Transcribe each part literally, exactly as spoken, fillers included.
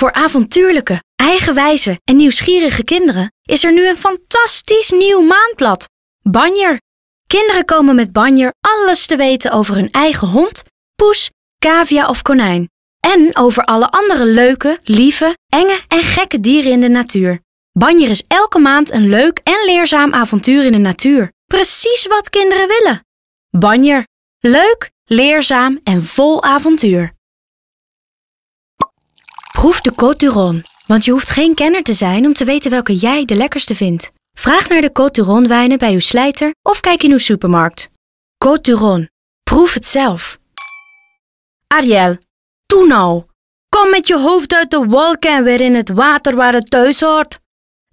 Voor avontuurlijke, eigenwijze en nieuwsgierige kinderen is er nu een fantastisch nieuw maandblad, Banjer. Kinderen komen met Banjer alles te weten over hun eigen hond, poes, cavia of konijn. En over alle andere leuke, lieve, enge en gekke dieren in de natuur. Banjer is elke maand een leuk en leerzaam avontuur in de natuur. Precies wat kinderen willen. Banjer. Leuk, leerzaam en vol avontuur. Proef de Côtes du Rhône, want je hoeft geen kenner te zijn om te weten welke jij de lekkerste vindt. Vraag naar de Côtes du Rhône wijnen bij uw slijter of kijk in uw supermarkt. Côtes du Rhône. Proef het zelf. Ariel. Toe nou. Kom met je hoofd uit de wolken en weer in het water waar het thuis hoort.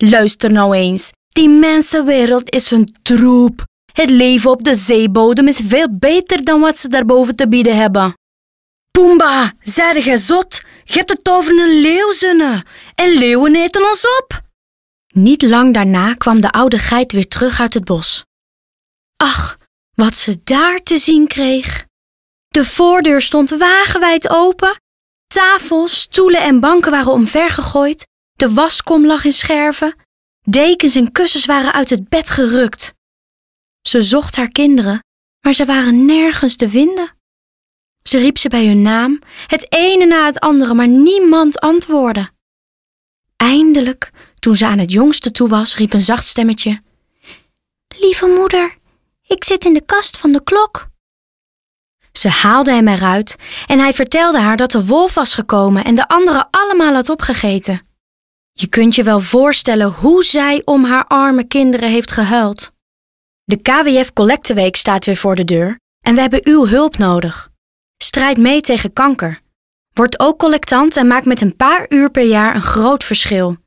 Luister nou eens. Die mensenwereld is een troep. Het leven op de zeebodem is veel beter dan wat ze daarboven te bieden hebben. Boemba, zei je zot? Je hebt het over een leeuwzinne. En leeuwen eten ons op. Niet lang daarna kwam de oude geit weer terug uit het bos. Ach, wat ze daar te zien kreeg. De voordeur stond wagenwijd open. Tafels, stoelen en banken waren omvergegooid. De waskom lag in scherven. Dekens en kussens waren uit het bed gerukt. Ze zocht haar kinderen, maar ze waren nergens te vinden. Ze riep ze bij hun naam, het ene na het andere, maar niemand antwoordde. Eindelijk, toen ze aan het jongste toe was, riep een zacht stemmetje. Lieve moeder, ik zit in de kast van de klok. Ze haalde hem eruit en hij vertelde haar dat de wolf was gekomen en de anderen allemaal had opgegeten. Je kunt je wel voorstellen hoe zij om haar arme kinderen heeft gehuild. De K W F Collecteweek staat weer voor de deur en we hebben uw hulp nodig. Strijd mee tegen kanker. Word ook collectant en maak met een paar uur per jaar een groot verschil.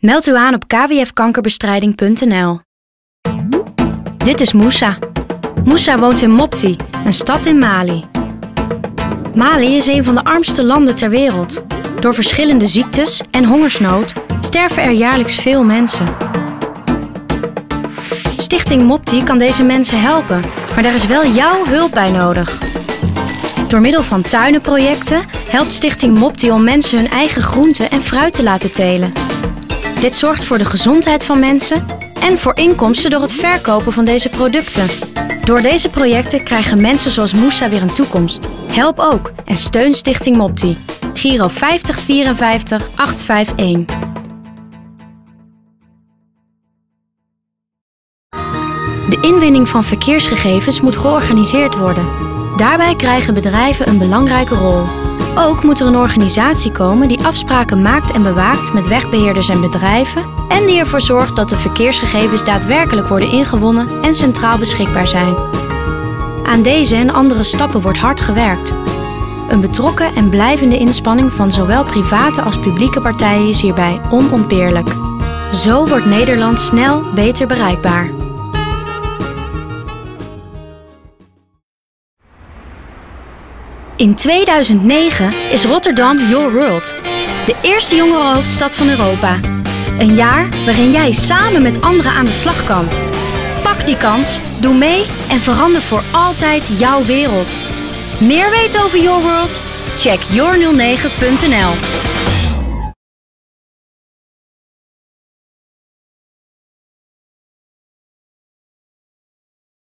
Meld u aan op k w f kankerbestrijding punt n l. Dit is Moussa. Moussa woont in Mopti, een stad in Mali. Mali is een van de armste landen ter wereld. Door verschillende ziektes en hongersnood sterven er jaarlijks veel mensen. Stichting Mopti kan deze mensen helpen, maar daar is wel jouw hulp bij nodig. Door middel van tuinenprojecten helpt Stichting Mopti om mensen hun eigen groenten en fruit te laten telen. Dit zorgt voor de gezondheid van mensen en voor inkomsten door het verkopen van deze producten. Door deze projecten krijgen mensen zoals Moussa weer een toekomst. Help ook en steun Stichting Mopti. Giro vijftig vierenvijftig acht vijf een. De inwinning van verkeersgegevens moet georganiseerd worden. Daarbij krijgen bedrijven een belangrijke rol. Ook moet er een organisatie komen die afspraken maakt en bewaakt met wegbeheerders en bedrijven en die ervoor zorgt dat de verkeersgegevens daadwerkelijk worden ingewonnen en centraal beschikbaar zijn. Aan deze en andere stappen wordt hard gewerkt. Een betrokken en blijvende inspanning van zowel private als publieke partijen is hierbij onontbeerlijk. Zo wordt Nederland snel beter bereikbaar. In tweeduizend negen is Rotterdam Your World, de eerste jongerenhoofdstad van Europa. Een jaar waarin jij samen met anderen aan de slag kan. Pak die kans, doe mee en verander voor altijd jouw wereld. Meer weten over Your World? Check your nul negen punt n l.